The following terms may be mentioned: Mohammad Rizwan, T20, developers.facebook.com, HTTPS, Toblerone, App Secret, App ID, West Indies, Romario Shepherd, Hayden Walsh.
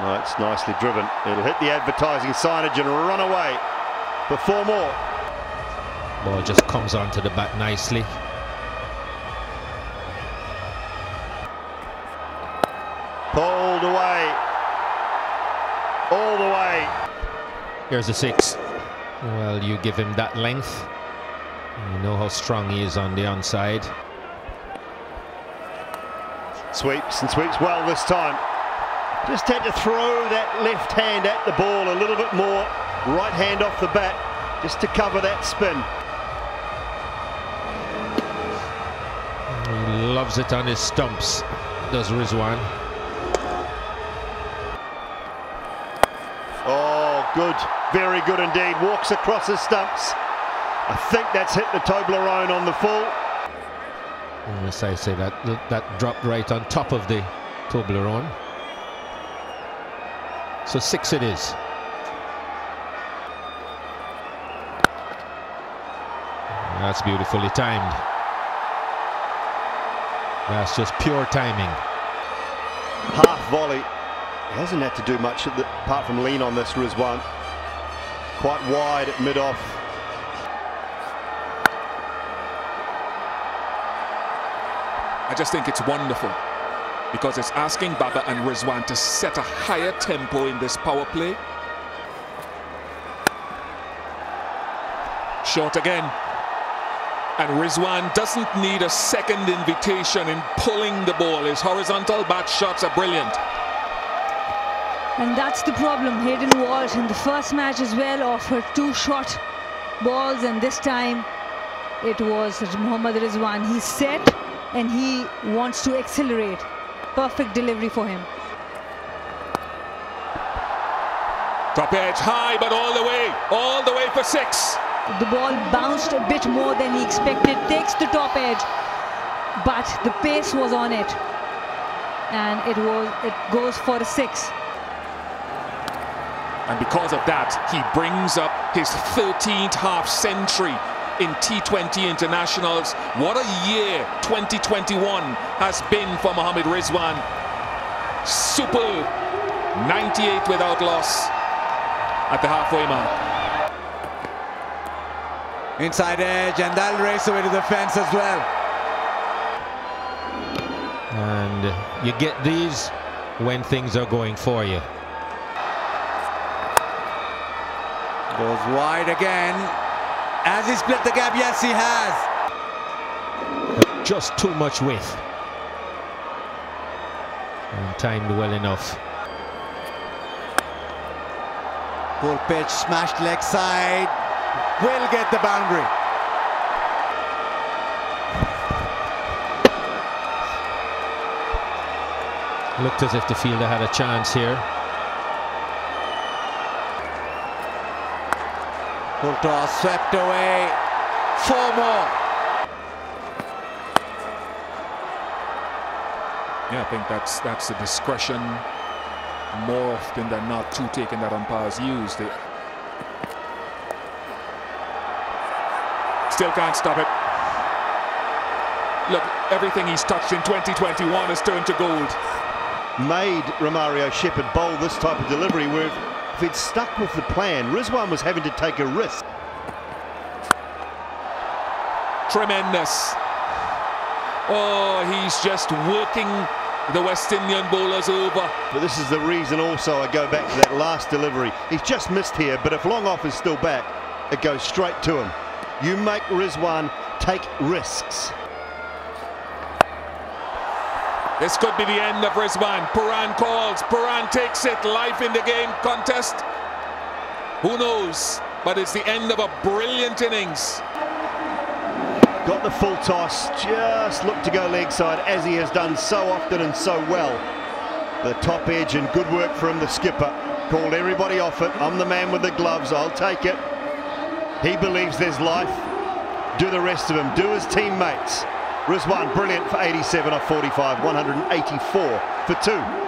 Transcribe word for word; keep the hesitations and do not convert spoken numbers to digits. No, it's nicely driven. It'll hit the advertising signage and run away before more. Ball just comes onto the back nicely. Pulled away. All the way. Here's a six. Well, you give him that length. You know how strong he is on the onside. Sweeps and sweeps well this time. Just had to throw that left hand at the ball a little bit more. Right hand off the bat just to cover that spin. He loves it on his stumps, does Rizwan. Oh, good. Very good indeed. Walks across his stumps. I think that's hit the Toblerone on the full. As I say, that, that dropped right on top of the Toblerone. So six it is. That's beautifully timed. That's just pure timing. Half volley. He hasn't had to do much apart from lean on this, Rizwan. Quite wide at mid-off. I just think it's wonderful, because it's asking Baba and Rizwan to set a higher tempo in this power play. Short again. And Rizwan doesn't need a second invitation in pulling the ball. His horizontal bat shots are brilliant. And that's the problem. Hayden Walsh in the first match as well offered two short balls, and this time it was Mohammad Rizwan. He set and he wants to accelerate. Perfect delivery for him. Top edge high, but all the way, all the way for six. The ball bounced a bit more than he expected, takes the top edge, but the pace was on it, and it was it goes for a six. And because of that, he brings up his thirteenth half century in T twenty internationals. What a year twenty twenty-one has been for Mohammad Rizwan. Superb. ninety-eight without loss at the halfway mark. Inside edge, and that'll race away to the fence as well. And you get these when things are going for you. Goes wide again. Has he split the gap? Yes, he has. Just too much width. And timed well enough. Full pitch, smashed leg side. Will get the boundary. Looked as if the fielder had a chance here. Full toss, swept away. Four more. Yeah, I think that's that's the discretion more often than not to taking that umpires use. They still can't stop it. Look, everything he's touched in twenty twenty-one has turned to gold. Made Romario Shepherd bowl this type of delivery with. If he'd stuck with the plan, Rizwan was having to take a risk. Tremendous. Oh, he's just working the West Indian bowlers over. But this is the reason also I go back to that last delivery. He's just missed here, but if long off is still back, it goes straight to him. You make Rizwan take risks. This could be the end of Rizwan. Piran calls, Piran takes it, life in the game, contest. Who knows, but it's the end of a brilliant innings. Got the full toss, just looked to go leg side as he has done so often and so well. The top edge and good work from the skipper. Called everybody off it, I'm the man with the gloves, I'll take it. He believes there's life. Do the rest of him, do his teammates. Rizwan brilliant for eighty-seven off forty-five, one hundred eighty-four for two.